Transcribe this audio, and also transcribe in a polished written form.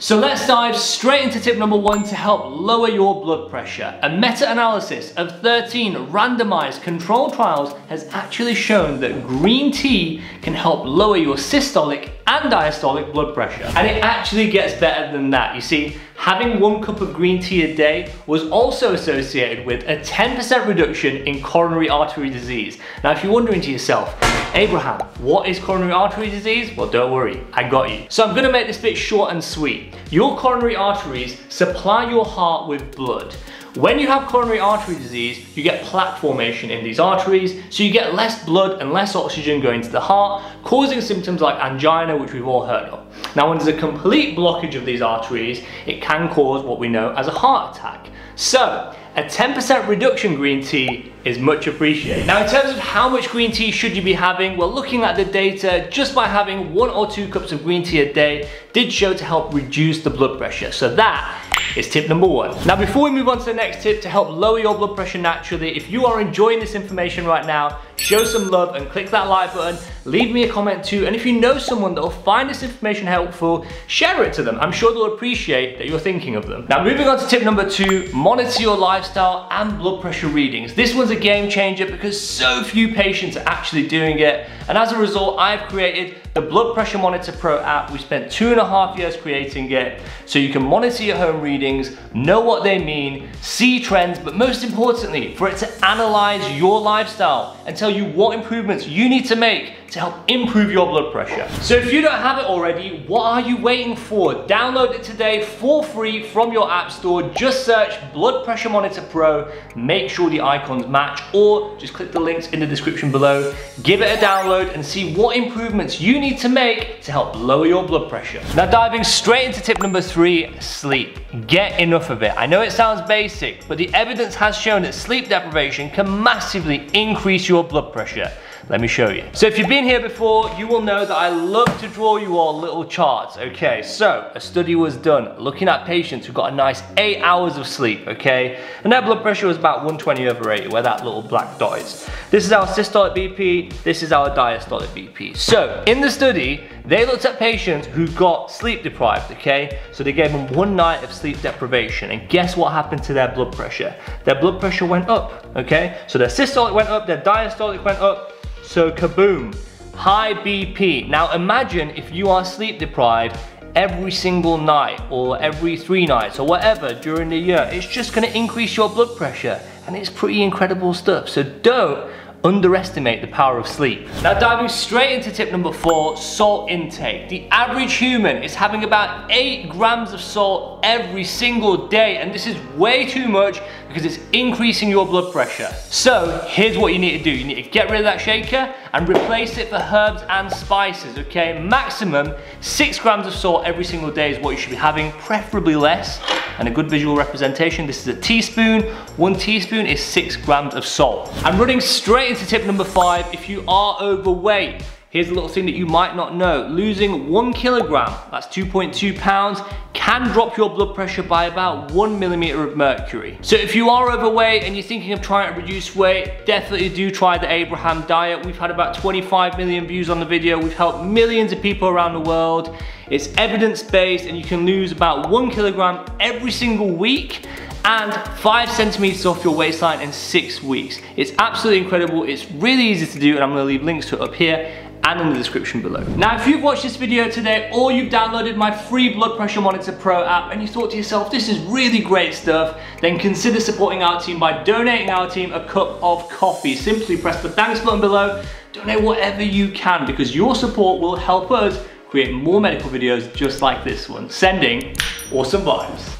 So let's dive straight into tip number one to help lower your blood pressure. A meta-analysis of 13 randomized controlled trials has actually shown that green tea can help lower your systolic and diastolic blood pressure. And it actually gets better than that. You see, having 1 cup of green tea a day was also associated with a 10% reduction in coronary artery disease. Now, if you're wondering to yourself, Abraham, what is coronary artery disease? Well, don't worry, I got you. So I'm gonna make this bit short and sweet. Your coronary arteries supply your heart with blood. When you have coronary artery disease, you get plaque formation in these arteries, so you get less blood and less oxygen going to the heart, causing symptoms like angina, which we've all heard of. Now, when there's a complete blockage of these arteries, it can cause what we know as a heart attack. So, a 10% reduction in green tea is much appreciated. Now, in terms of how much green tea should you be having, well, looking at the data, just by having 1 or 2 cups of green tea a day did show to help reduce the blood pressure. So that is tip number one. Now, before we move on to the next tip to help lower your blood pressure naturally, if you are enjoying this information right now, show some love and click that like button, leave me a comment too, and if you know someone that will find this information helpful, share it to them. I'm sure they'll appreciate that you're thinking of them. Now, moving on to tip number two, monitor your lifestyle and blood pressure readings. This one's a game changer because so few patients are actually doing it, and as a result, I've created the Blood Pressure Monitor Pro app. We spent 2.5 years creating it, so you can monitor your home readings, know what they mean, see trends, but most importantly, for it to analyze your lifestyle and tell you what improvements you need to make to help improve your blood pressure. So if you don't have it already, what are you waiting for? Download it today for free from your app store. Just search Blood Pressure Monitor Pro, make sure the icons match, or just click the links in the description below. Give it a download and see what improvements you need to make to help lower your blood pressure. Now, diving straight into tip number three, sleep. Get enough of it. I know it sounds basic, but the evidence has shown that sleep deprivation can massively increase your blood pressure. Let me show you. So if you've been here before, you will know that I love to draw you all little charts, okay? So a study was done looking at patients who got a nice 8 hours of sleep, okay? And their blood pressure was about 120/80, where that little black dot is. This is our systolic BP, this is our diastolic BP. So in the study, they looked at patients who got sleep deprived, okay? So they gave them 1 night of sleep deprivation, and guess what happened to their blood pressure? Their blood pressure went up, okay? So their systolic went up, their diastolic went up, so kaboom, high BP. Now imagine if you are sleep deprived every single night or every 3 nights or whatever during the year, it's just gonna increase your blood pressure, and it's pretty incredible stuff. So don't underestimate the power of sleep. Now, diving straight into tip number four, salt intake. The average human is having about 8 grams of salt every single day, and this is way too much because it's increasing your blood pressure. So here's what you need to do. You need to get rid of that shaker and replace it for herbs and spices, okay? Maximum 6 grams of salt every single day is what you should be having, preferably less. And a good visual representation, this is a teaspoon. 1 teaspoon is 6 grams of salt. I'm running straight into tip number five. If you are overweight, here's a little thing that you might not know. Losing 1 kilogram, that's 2.2 pounds, can drop your blood pressure by about 1 millimeter of mercury. So if you are overweight and you're thinking of trying to reduce weight, definitely do try the Abraham diet. We've had about 25 million views on the video. We've helped millions of people around the world. It's evidence-based, and you can lose about 1 kilogram every single week and 5 centimeters off your waistline in 6 weeks. It's absolutely incredible. It's really easy to do, and I'm gonna leave links to it up here and in the description below. Now, if you've watched this video today or you've downloaded my free Blood Pressure Monitor Pro app and you thought to yourself, this is really great stuff, then consider supporting our team by donating our team a cup of coffee. Simply press the thanks button below, donate whatever you can, because your support will help us create more medical videos just like this one. Sending awesome vibes.